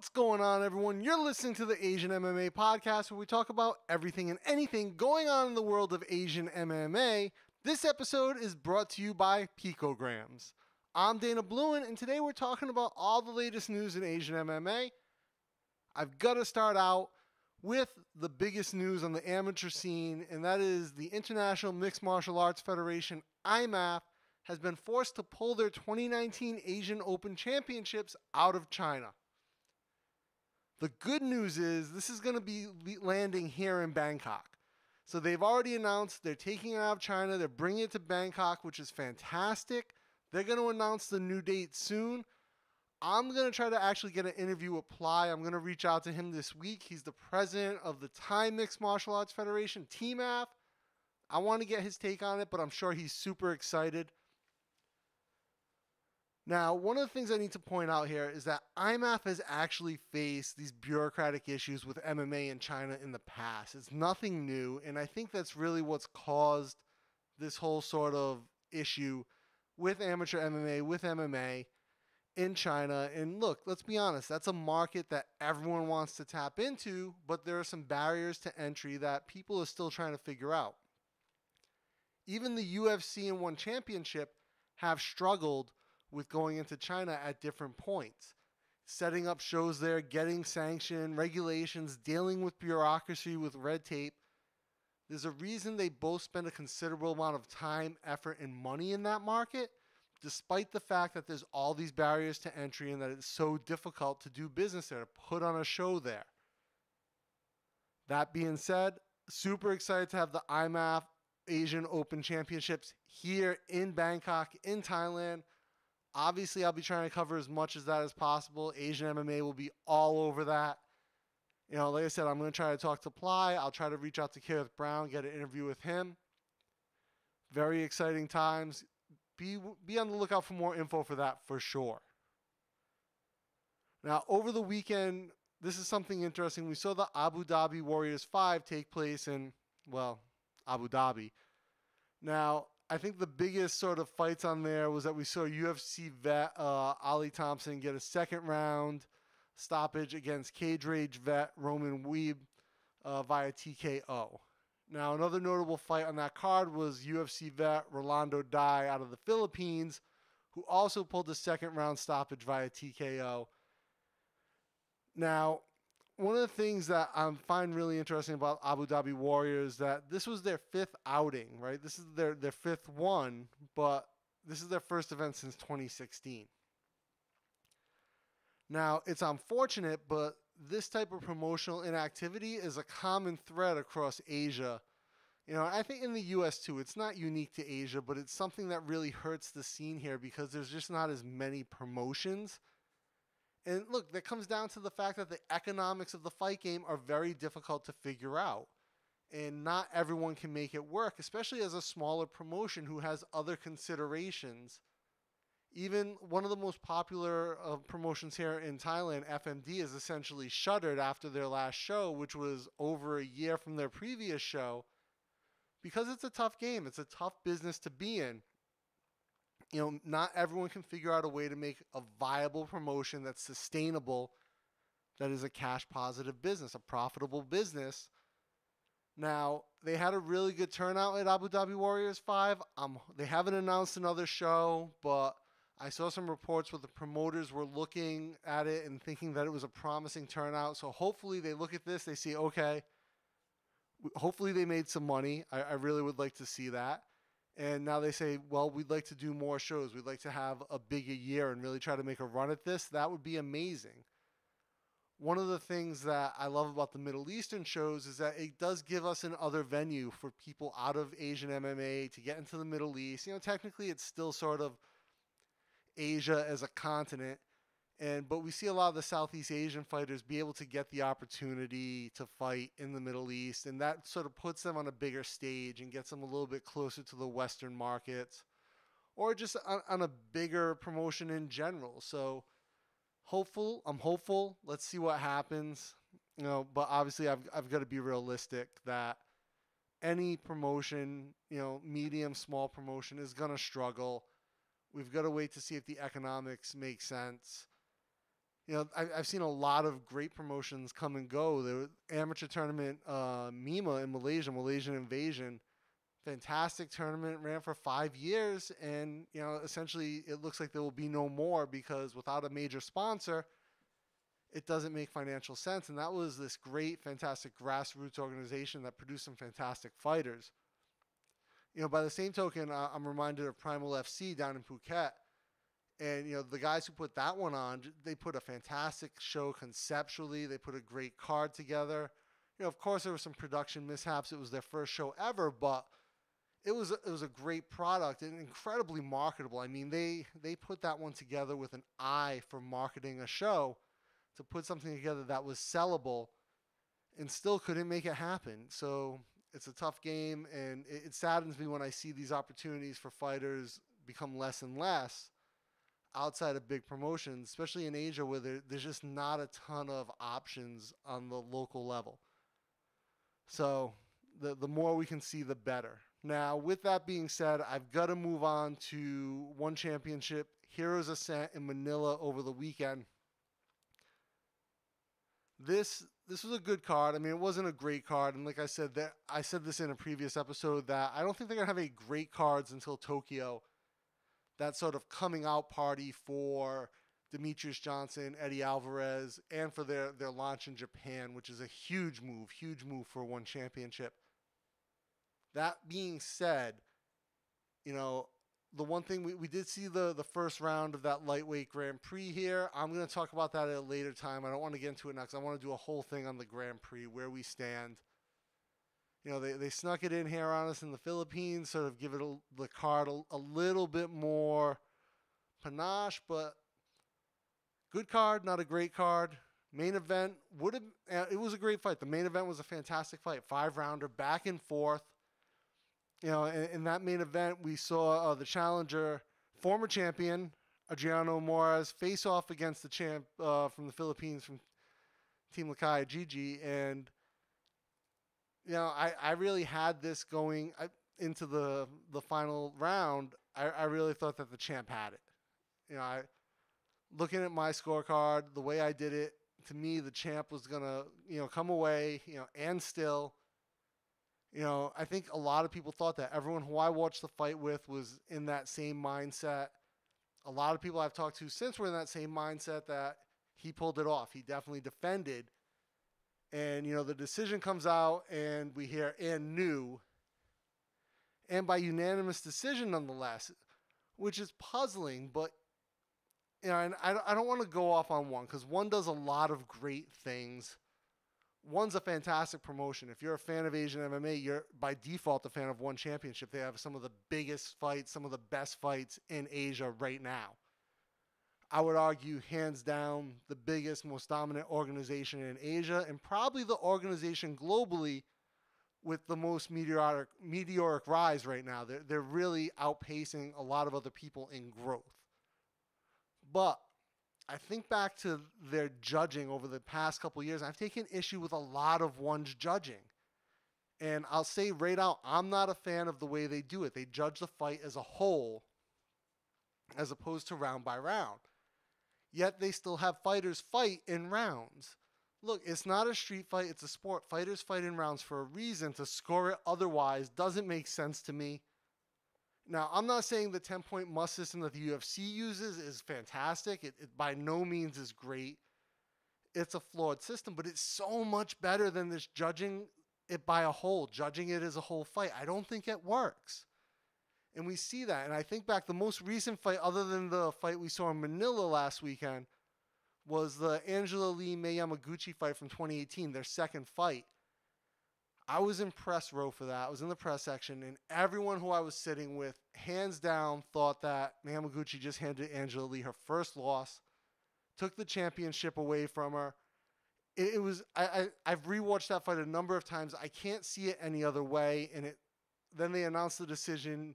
What's going on, everyone? You're listening to the Asian MMA podcast, where we talk about everything and anything going on in the world of Asian MMA. This episode is brought to you by Picograms. I'm Dana Bluen, and today we're talking about all the latest news in Asian MMA. I've got to start out with the biggest news on the amateur scene, and that is the International Mixed Martial Arts Federation, IMMAF, has been forced to pull their 2019 Asian Open Championships out of China. The good news is this is going to be landing here in Bangkok. So they've already announced they're taking it out of China. They're bringing it to Bangkok, which is fantastic. They're going to announce the new date soon. I'm going to try to actually get an interview with Plai. I'm going to reach out to him this week. He's the president of the Thai Mixed Martial Arts Federation, TMMAF. I want to get his take on it, but I'm sure he's super excited. Now, one of the things I need to point out here is that IMAF has actually faced these bureaucratic issues with MMA in China in the past. It's nothing new, and I think that's really what's caused this whole sort of issue with amateur MMA, with MMA in China. And look, let's be honest, that's a market that everyone wants to tap into, but there are some barriers to entry that people are still trying to figure out. Even the UFC and ONE Championship have struggled with going into China at different points, setting up shows there, getting sanctioned, regulations, dealing with bureaucracy, with red tape. There's a reason they both spend a considerable amount of time, effort, and money in that market, despite the fact that there's all these barriers to entry and that it's so difficult to do business there, to put on a show there. That being said, super excited to have the IMAF Asian Open Championships here in Bangkok, in Thailand. Obviously, I'll be trying to cover as much as that as possible. Asian MMA will be all over that. You know, like I said, I'm going to try to talk to Plai. I'll try to reach out to Kerith Brown, get an interview with him. Very exciting times. Be on the lookout for more info for that for sure. Now, over the weekend, this is something interesting. We saw the Abu Dhabi Warriors 5 take place in, well, Abu Dhabi. Now, I think the biggest sort of fights on there was that we saw UFC vet Oli Thompson get a second round stoppage against Cage Rage vet Roman Webe via TKO. Now, another notable fight on that card was UFC vet Rolando Dy out of the Philippines, who also pulled a second round stoppage via TKO. Now, one of the things that I find really interesting about Abu Dhabi Warriors is that this was their fifth outing, right? This is their fifth one, but this is their first event since 2016. Now, it's unfortunate, but this type of promotional inactivity is a common thread across Asia. You know, I think in the U.S. too, it's not unique to Asia, but it's something that really hurts the scene here because there's just not as many promotions. And look, that comes down to the fact that the economics of the fight game are very difficult to figure out. And not everyone can make it work, especially as a smaller promotion who has other considerations. Even one of the most popular promotions here in Thailand, FMD, is essentially shuttered after their last show, which was over a year from their previous show, because it's a tough game. It's a tough business to be in. You know, not everyone can figure out a way to make a viable promotion that's sustainable, that is a cash positive business, a profitable business. Now, they had a really good turnout at Abu Dhabi Warriors 5. They haven't announced another show, but I saw some reports where the promoters were looking at it and thinking that it was a promising turnout. So hopefully they look at this, they see, okay, hopefully they made some money. I really would like to see that. And now they say, well, we'd like to do more shows. We'd like to have a bigger year and really try to make a run at this. That would be amazing. One of the things that I love about the Middle Eastern shows is that it does give us another venue for people out of Asian MMA to get into the Middle East. You know, technically it's still sort of Asia as a continent. But we see a lot of the Southeast Asian fighters be able to get the opportunity to fight in the Middle East, and that sort of puts them on a bigger stage and gets them a little bit closer to the Western markets, or just on a bigger promotion in general. So I'm hopeful. Let's see what happens. You know, but obviously I've got to be realistic that any promotion, you know, medium, small promotion is gonna struggle. We've got to wait to see if the economics make sense. you know, I've seen a lot of great promotions come and go. The amateur tournament, MIMA in Malaysia, Malaysian Invasion, fantastic tournament, ran for 5 years, and you know, essentially it looks like there will be no more because without a major sponsor, it doesn't make financial sense. And that was this great, fantastic grassroots organization that produced some fantastic fighters. You know, by the same token, I'm reminded of Primal FC down in Phuket. And, you know, the guys who put that one on, they put a fantastic show conceptually. They put a great card together. You know, of course, there were some production mishaps. It was their first show ever, but it was a great product and incredibly marketable. I mean, they put that one together with an eye for marketing a show to put something together that was sellable and still couldn't make it happen. So it's a tough game, and it saddens me when I see these opportunities for fighters become less and less outside of big promotions, especially in Asia where there's just not a ton of options on the local level. So the more we can see, the better. Now, with that being said, I've got to move on to ONE Championship Heroes Ascent in Manila over the weekend. This was a good card. I mean, it wasn't a great card. And like I said, I said this in a previous episode that I don't think they're going to have any great cards until Tokyo. That sort of coming out party for Demetrius Johnson, Eddie Alvarez, and for their launch in Japan, which is a huge move for ONE Championship. That being said, you know, the one thing we did see the first round of that lightweight Grand Prix here. I'm going to talk about that at a later time. I don't want to get into it now because I want to do a whole thing on the Grand Prix, where we stand. You know, they snuck it in here on us in the Philippines, sort of give it the card a little bit more panache, but good card, not a great card. Main event it was a great fight. The main event was a fantastic fight, 5-rounder, back and forth. You know, in that main event, we saw the challenger, former champion, Adriano Moraes, face off against the champ from the Philippines, from Team Lakaya, Geje. And, you know, I really had this going into the final round. I really thought that the champ had it. You know, looking at my scorecard, the way I did it, to me, the champ was going to, you know, come away, you know, and still. You know, I think a lot of people thought that. Everyone who I watched the fight with was in that same mindset. A lot of people I've talked to since were in that same mindset that he pulled it off. He definitely defended. And, you know, the decision comes out and we hear "and new." And by unanimous decision, nonetheless, which is puzzling. But, you know, and I don't want to go off on ONE because ONE does a lot of great things. ONE's a fantastic promotion. If you're a fan of Asian MMA, you're by default a fan of ONE Championship. They have some of the biggest fights, some of the best fights in Asia right now. I would argue, hands down, the biggest, most dominant organization in Asia, and probably the organization globally with the most meteoric rise right now. They're really outpacing a lot of other people in growth. But I think back to their judging over the past couple of years. I've taken issue with a lot of ONE's judging. And I'll say right out, I'm not a fan of the way they do it. They judge the fight as a whole as opposed to round by round. Yet they still have fighters fight in rounds. Look, it's not a street fight. It's a sport. Fighters fight in rounds for a reason. To score it otherwise doesn't make sense to me. Now, I'm not saying the 10-point must system that the UFC uses is fantastic. It by no means is great. It's a flawed system, but it's so much better than this judging it by a whole, judging it as a whole fight. I don't think it works. And we see that. And I think back, the most recent fight, other than the fight we saw in Manila last weekend, was the Angela Lee Mei Yamaguchi fight from 2018, their second fight. I was in press row for that. I was in the press section, and everyone who I was sitting with, hands down, thought that Yamaguchi just handed Angela Lee her first loss, took the championship away from her. It was I've rewatched that fight a number of times. I can't see it any other way. And then they announced the decision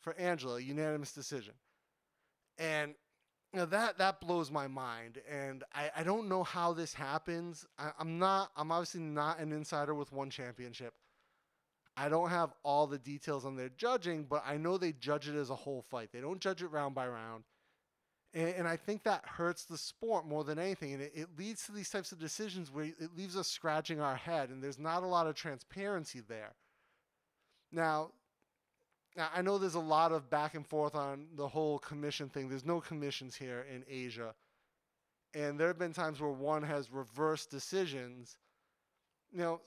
for Angela, unanimous decision, and you know, that blows my mind, and I don't know how this happens. I'm obviously not an insider with ONE Championship. I don't have all the details on their judging, but I know they judge it as a whole fight. They don't judge it round by round. And I think that hurts the sport more than anything. And it leads to these types of decisions where it leaves us scratching our head, and there's not a lot of transparency there. Now, I know there's a lot of back and forth on the whole commission thing. There's no commissions here in Asia. And there have been times where ONE has reversed decisions. You know,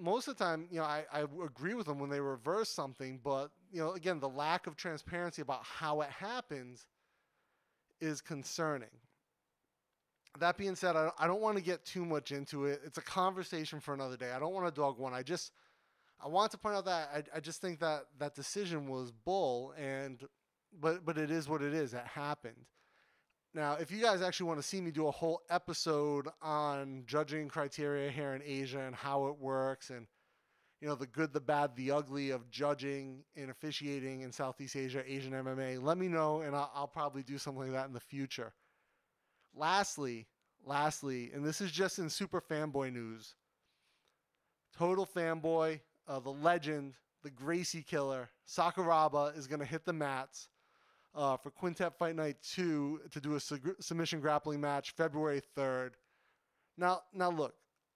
most of the time, you know, I agree with them when they reverse something. But, you know, again, the lack of transparency about how it happens is concerning. That being said, I don't want to get too much into it. It's a conversation for another day. I don't want to dog ONE. I want to point out that I just think that that decision was bull, but it is what it is. It happened. Now, if you guys actually want to see me do a whole episode on judging criteria here in Asia and how it works, and, you know, the good, the bad, the ugly of judging and officiating in Southeast Asia, Asian MMA, let me know, and I'll probably do something like that in the future. Lastly, and this is just in super fanboy news, total fanboy, the legend, the Gracie killer, Sakuraba, is going to hit the mats for Quintet Fight Night 2 to do a submission grappling match February 3rd. Now look,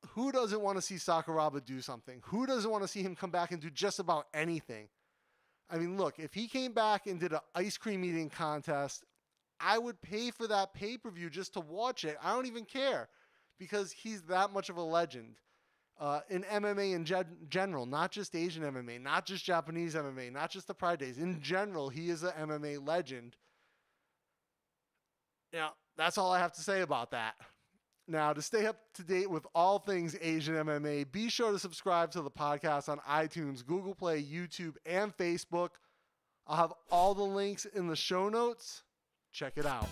who doesn't want to see Sakuraba do something? Who doesn't want to see him come back and do just about anything? I mean, look, if he came back and did an ice cream eating contest, I would pay for that pay-per-view just to watch it. I don't even care, because he's that much of a legend. In MMA in general, not just Asian MMA, not just Japanese MMA, not just the Pride Days. In general, he is an MMA legend. Now, that's all I have to say about that. Now, to stay up to date with all things Asian MMA, be sure to subscribe to the podcast on iTunes, Google Play, YouTube, and Facebook. I'll have all the links in the show notes. Check it out.